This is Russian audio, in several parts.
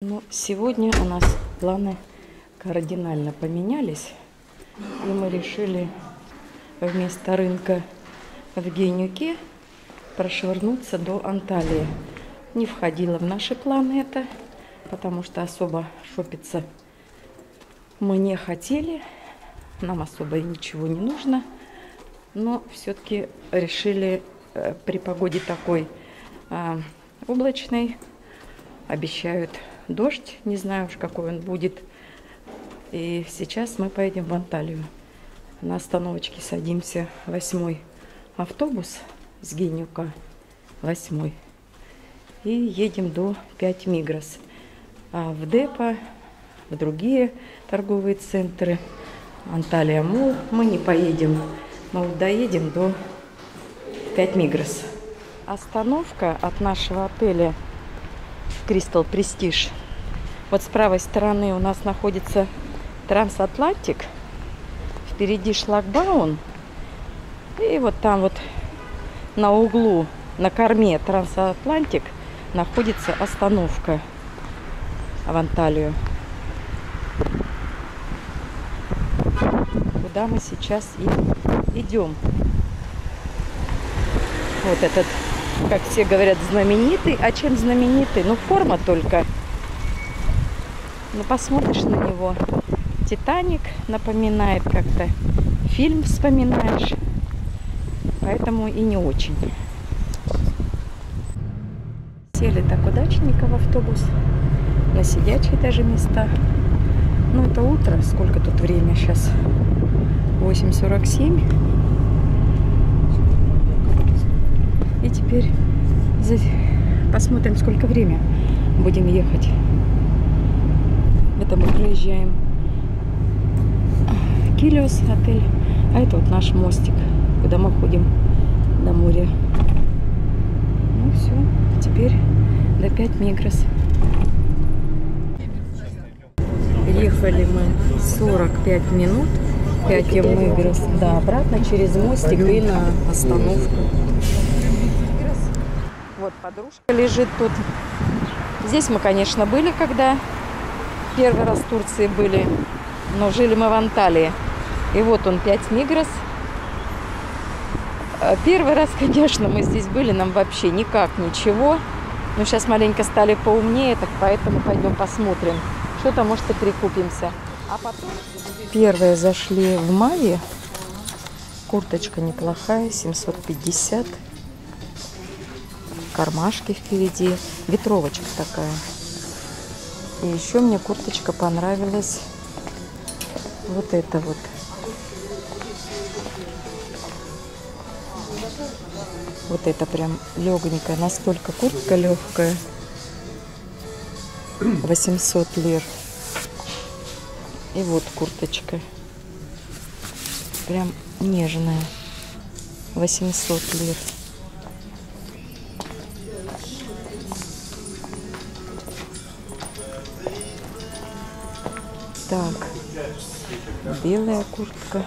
Но сегодня у нас планы кардинально поменялись, и мы решили вместо рынка в Гёйнюке прошвырнуться до Анталии. Не входило в наши планы это, потому что особо шопиться мы не хотели, нам особо ничего не нужно, но все-таки решили при погоде такой облачной, обещают дождь, не знаю уж какой он будет. И сейчас мы поедем в Анталию. На остановочке садимся 8-й автобус с Гёйнюка, 8-й. И едем до 5 Мигрос. А в депо, в другие торговые центры, Анталия Мол мы не поедем. Мы вот доедем до 5 Мигрос. Остановка от нашего отеля Кристал Престиж. Вот с правой стороны у нас находится Трансатлантик. Впереди Шлагбаун. И вот там вот на углу, на корме Трансатлантик находится остановка в Анталию. Куда мы сейчас и идем. Вот этот, как все говорят, знаменитый. А чем знаменитый? Ну, форма только. Ну, посмотришь на него. Титаник напоминает как-то. Фильм вспоминаешь. Поэтому и не очень. Сели так удачненько в автобус. На сидячие даже места. Ну, это утро. Сколько тут время сейчас? 8:47. И теперь посмотрим, сколько время будем ехать. Это мы проезжаем Килиос отель, а это вот наш мостик, куда мы ходим до моря. Ну все, теперь до 5 Мигрос. Ехали мы 45 минут, 5 Мигрос, да, обратно через мостик и на остановку. Вот подружка лежит тут. Здесь мы, конечно, были, когда первый раз в Турции были, но жили мы в Анталии. И вот он, 5 Мигрос. Первый раз, конечно, мы здесь были, нам вообще никак ничего. Но сейчас маленько стали поумнее, так поэтому пойдем посмотрим. Что-то, может, и перекупимся. А потом... Первые зашли в мае. Курточка неплохая, 750. Кармашки впереди, ветровочка такая. И еще мне курточка понравилась. Вот это вот. Вот это прям легонькая, настолько куртка легкая. 800 лир. И вот курточка. Прям нежная. 800 лир. Так, белая куртка.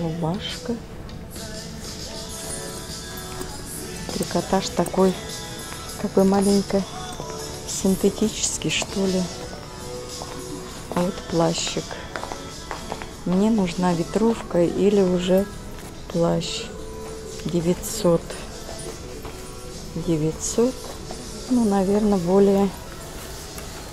Рубашка. Трикотаж такой, как бы маленько синтетический, что ли. А вот плащик. Мне нужна ветровка или уже плащ. 900, ну, наверное, более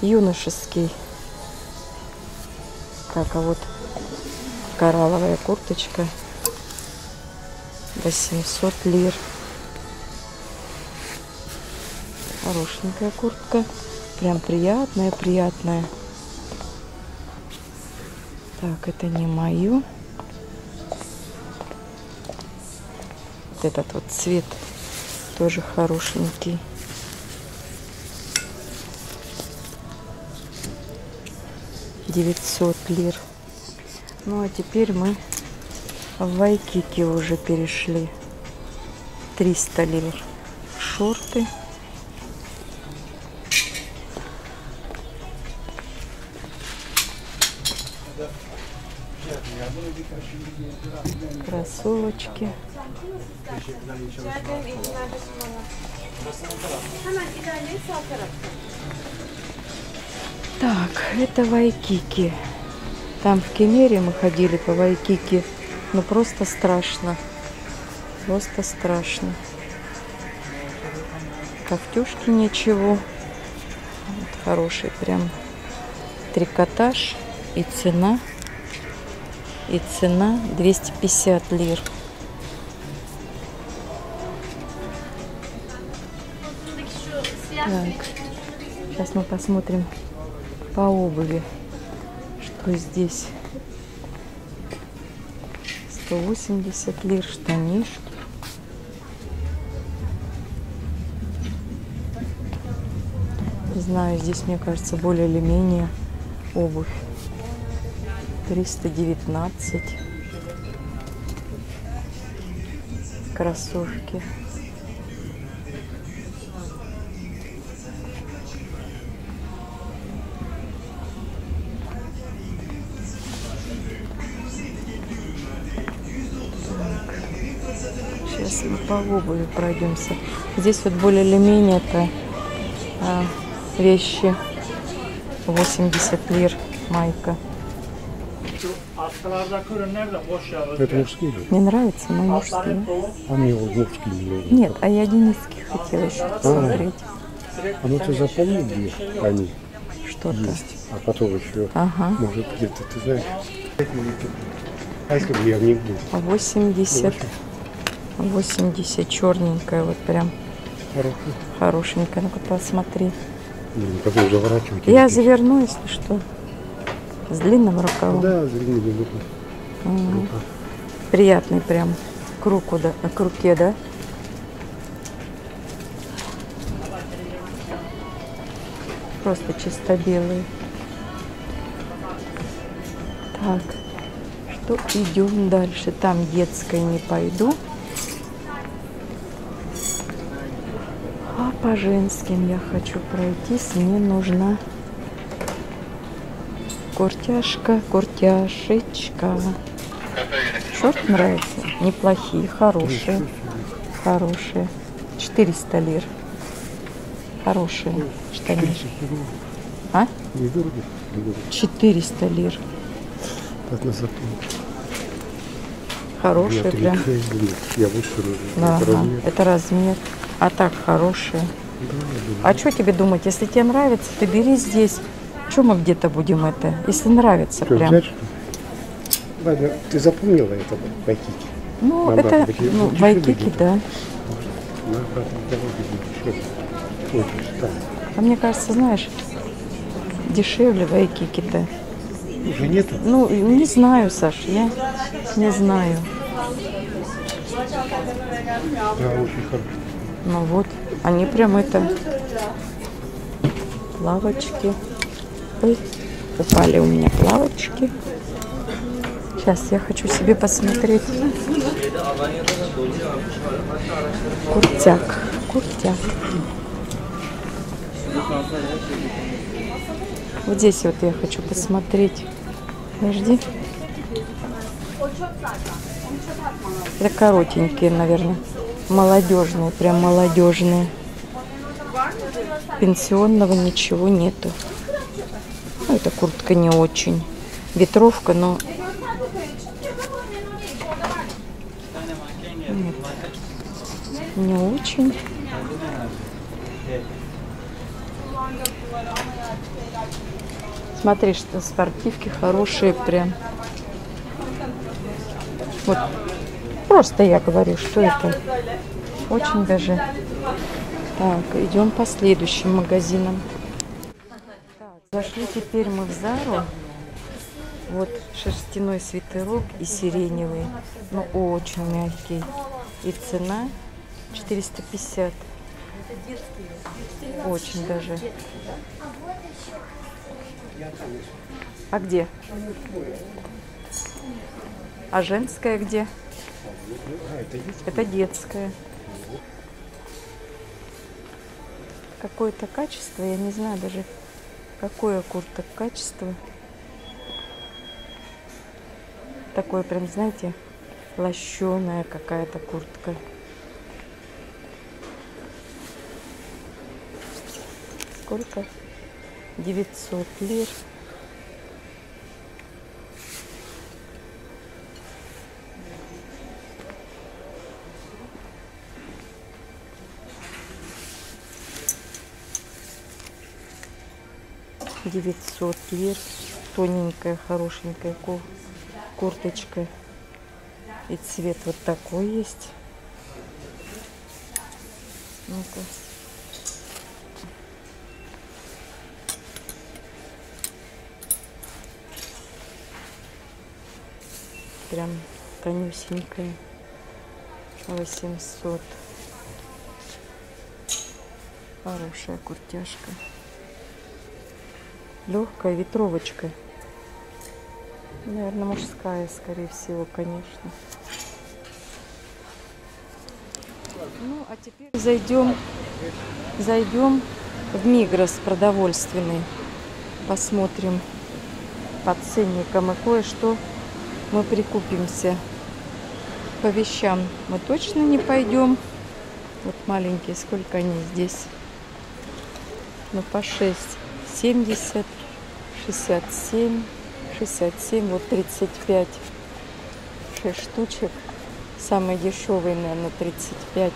юношеский. Так, а вот коралловая курточка 800 лир. Хорошенькая куртка, прям приятная. Так, это не мое. Этот вот цвет тоже хорошенький. £900. Ну а теперь мы в Вайкики уже перешли. 300 лир. Шорты. кроссовочки. Так, это Вайкики. Там в Кемере мы ходили по Вайкики. Ну просто страшно. Просто страшно. Ковтюшки ничего. Вот хороший прям трикотаж. И цена 250 лир. Так, сейчас мы посмотрим по обуви, что здесь. 180 лир штанишки. Не знаю, здесь, мне кажется, более или менее обувь. 319. Кроссовки. Так. Сейчас мы по обуви пройдемся. Здесь вот более или менее это вещи. 80 лир майка. Это мужские? Мне нравятся, но мужские. А мне вот мужские. Нет, а я денисские хотелось посмотреть. А ну ты запомни, где они что-то есть, а потом еще, ага, может где-то, ты знаешь. 80. 80, черненькая, вот прям хорошенькая. Ну-ка посмотри. Потом заворачивать. Я заверну, если что. С длинным рукавом. Да, с длинным рукавом. Угу. Приятный прям к руку, да, к руке, да? Просто чисто белый. Так, что идем дальше? Там детской не пойду. А по женским я хочу пройтись. Мне нужна куртяшка, куртяшечка. Шорт нравится? Неплохие, хорошие. Хорошие. 400 лир. Хорошие штаны. А? 400 лир. Хорошие прям. Да, это размер. А так хорошие. А что тебе думать? Если тебе нравится, ты бери здесь. Что мы где-то будем это, если нравится что, прям. Взять, ладно, ты запомнила это Вайкики? Ну, мама, это ну, Вайкики, да. А мне кажется, знаешь, дешевле Вайкики-то. Уже нету? Ну, не знаю, Саш, я не знаю. Да, очень хорошо. Ну вот, они прям это, плавочки. Упали у меня плавочки. Сейчас я хочу себе посмотреть куртяк. Куртяк. Вот здесь вот я хочу посмотреть. Подожди. Это коротенькие, наверное. Молодежные, прям молодежные. Пенсионного ничего нету. Ну, эта куртка не очень. Ветровка, но... Нет, не очень. Смотри, что спортивки хорошие прям. Вот. Просто я говорю, что это очень даже... Так, идем по следующим магазинам. Зашли теперь мы в Зару. Вот шерстяной свитерок и сиреневый. Ну, очень мягкий. И цена 450. Очень даже. А где? А женская где? Это детская. Какое-то качество, я не знаю даже. Какое курток качество? Такой прям, знаете, лощеная какая-то куртка. Сколько? 900 лир. Тоненькая, хорошенькая курточка. И цвет вот такой есть. Ну-ка. Прям тонюсенькая. 800. Хорошая куртяшка. Легкая ветровочка. Наверное, мужская, скорее всего, конечно. Ну, а теперь зайдем в Мигрос продовольственный. Посмотрим по ценникам и кое-что мы прикупимся. По вещам мы точно не пойдем. Вот маленькие, сколько они здесь? Ну, по 6. 70, 67, 67, вот 35, 6 штучек. Самые дешевые, наверное, 35.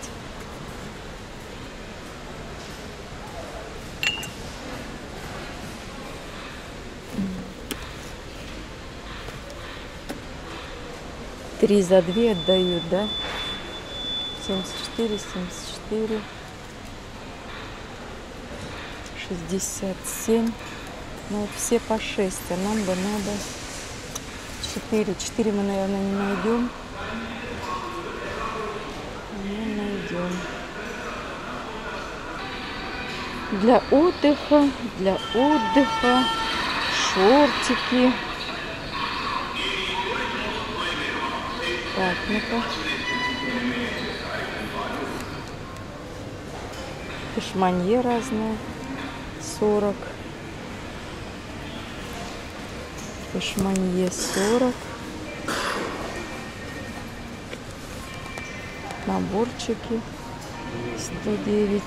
Три за 2 отдают, да? 74, 74. 67. Ну, вот все по 6, а нам бы надо 4. 4 мы, наверное, не найдем. Не найдем. Для отдыха, шортики. Так, ну-ка. Пишмание разные. 40. Пишмание 40. Наборчики 109.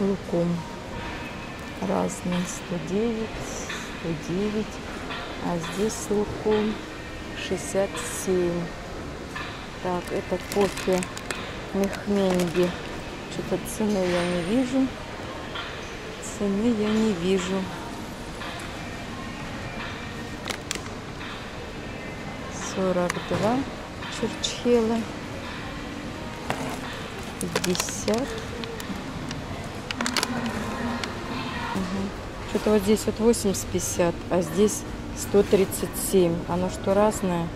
Лукум разные 109, 109. А здесь лукум 67. Так, это кофе Мехменги. Что-то цены я не вижу. $42 черчела. 50. Угу. Что-то вот здесь вот 80-50, а здесь 137. Оно что, разное?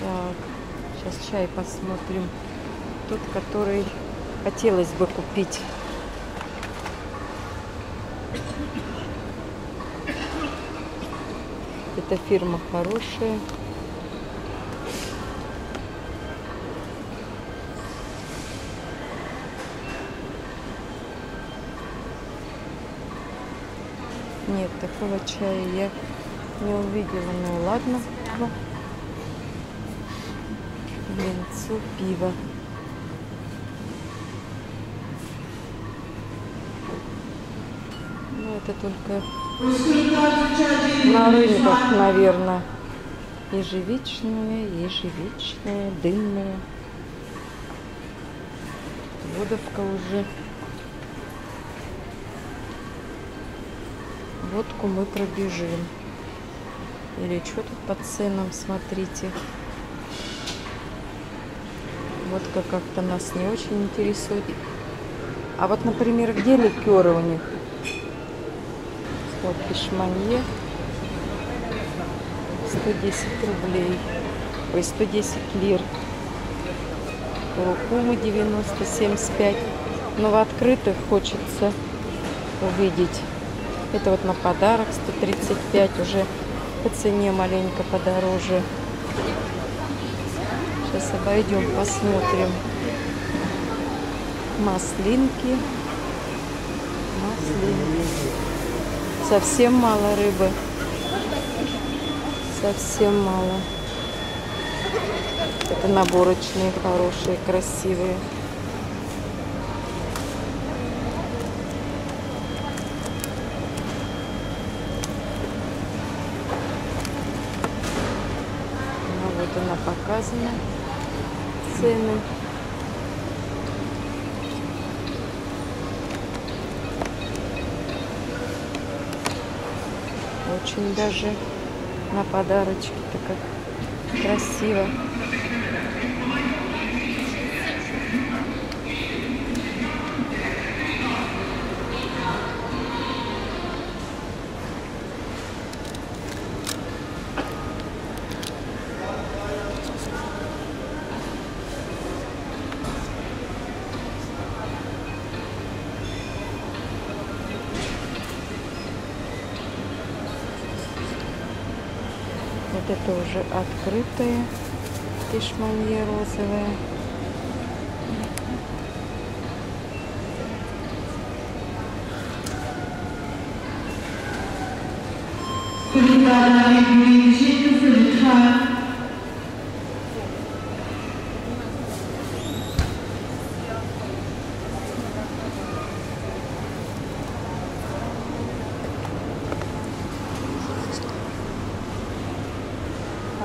Так, сейчас чай посмотрим. Тот, который хотелось бы купить. Эта фирма хорошая. Нет, такого чая я не увидела. Ну ладно. Венцу пиво. Ну, это только на рынках, наверное. Ежевичные, дымные. Водовка уже. Водку мы пробежим. Или что тут по ценам, смотрите. Водка как-то нас не очень интересует. А вот, например, где ликеры у них? Вот пишманье. 110 рублей. Ой, 110 лир. Лукумы 90, 75. Но в открытых хочется увидеть. Это вот на подарок 135 уже. По цене маленько подороже. Сейчас обойдем, посмотрим. маслинки. Совсем мало рыбы. Совсем мало. Это наборочные, хорошие, красивые. Ну, вот она показана. Цены. Очень даже на подарочки-то как красиво. Это уже открытые пишмание розовые.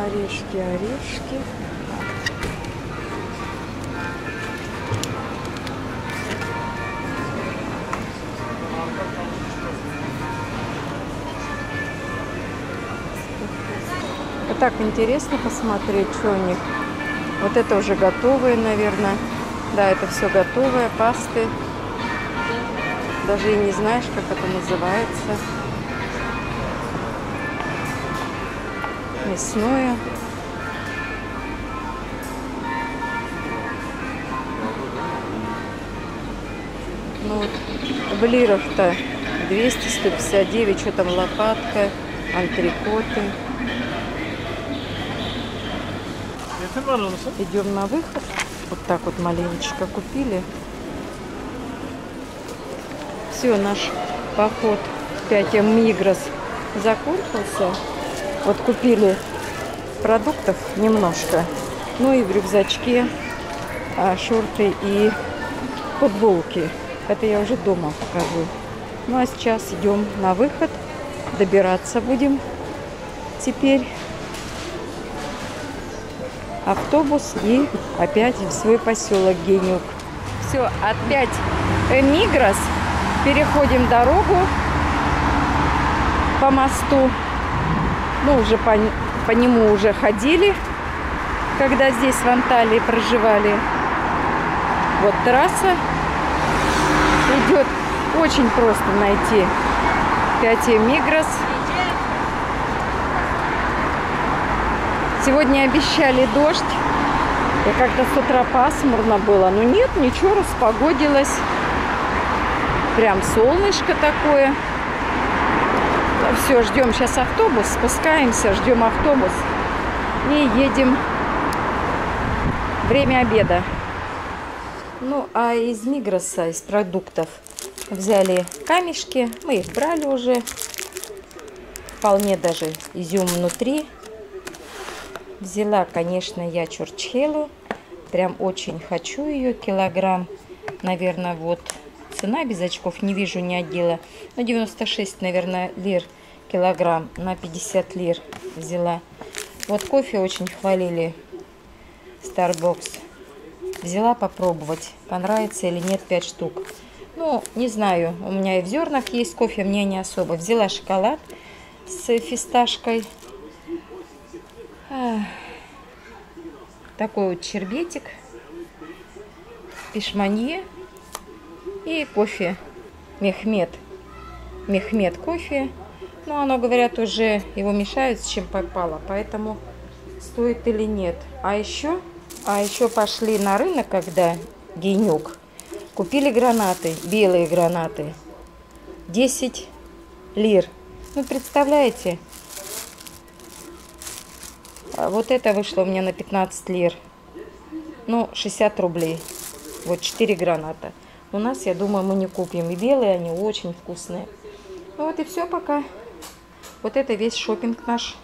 Орешки, орешки. Вот так интересно посмотреть, что у них. Вот это уже готовые, наверное. Да, это все готовые пасты. Даже и не знаешь, как это называется. Мясное. Ну вот в лирах-то 200-159, что там лопатка, антрикоты. Идем на выход. Вот так вот маленечко купили. Все, наш поход 5 Мигрос закончился. Вот купили продуктов немножко, ну и в рюкзачке шорты и футболки. Это я уже дома покажу. Ну а сейчас идем на выход, добираться будем теперь. Автобус и опять в свой поселок Гёйнюк. Все, опять 5 Мигрос. Переходим дорогу по мосту. Ну, уже по нему уже ходили, когда здесь в Анталии проживали. Вот трасса идет. Очень просто найти 5 Мигрос. Сегодня обещали дождь. И как-то с утра пасмурно было. Но нет, ничего, распогодилось. Прям солнышко такое. Все, ждем сейчас автобус, спускаемся, ждем автобус и едем. Время обеда. Ну, а из Мигроса, из продуктов взяли камешки. Мы их брали уже. Вполне даже изюм внутри. Взяла, конечно, я черчхелу. Прям очень хочу ее. Килограмм, наверное, вот. Цена без очков, не вижу, не отдела. Ну, 96, наверное, лир. Килограмм на 50 лир взяла. Вот кофе очень хвалили. Starbucks. Взяла попробовать, понравится или нет, 5 штук. Ну, не знаю, у меня и в зернах есть кофе, мне не особо. Взяла шоколад с фисташкой. Такой вот чербетик. Пишмание. И кофе. Мехмет кофе. Но оно, говорят, уже его мешают с чем попало, поэтому стоит или нет. А еще пошли на рынок, когда Гёйнюк. Купили гранаты, белые гранаты. 10 лир. Ну, представляете? Вот это вышло у меня на 15 лир. Ну, 60 рублей. Вот 4 граната. У нас, я думаю, мы не купим. И белые они очень вкусные. Ну вот и все пока. Вот это весь шопинг наш.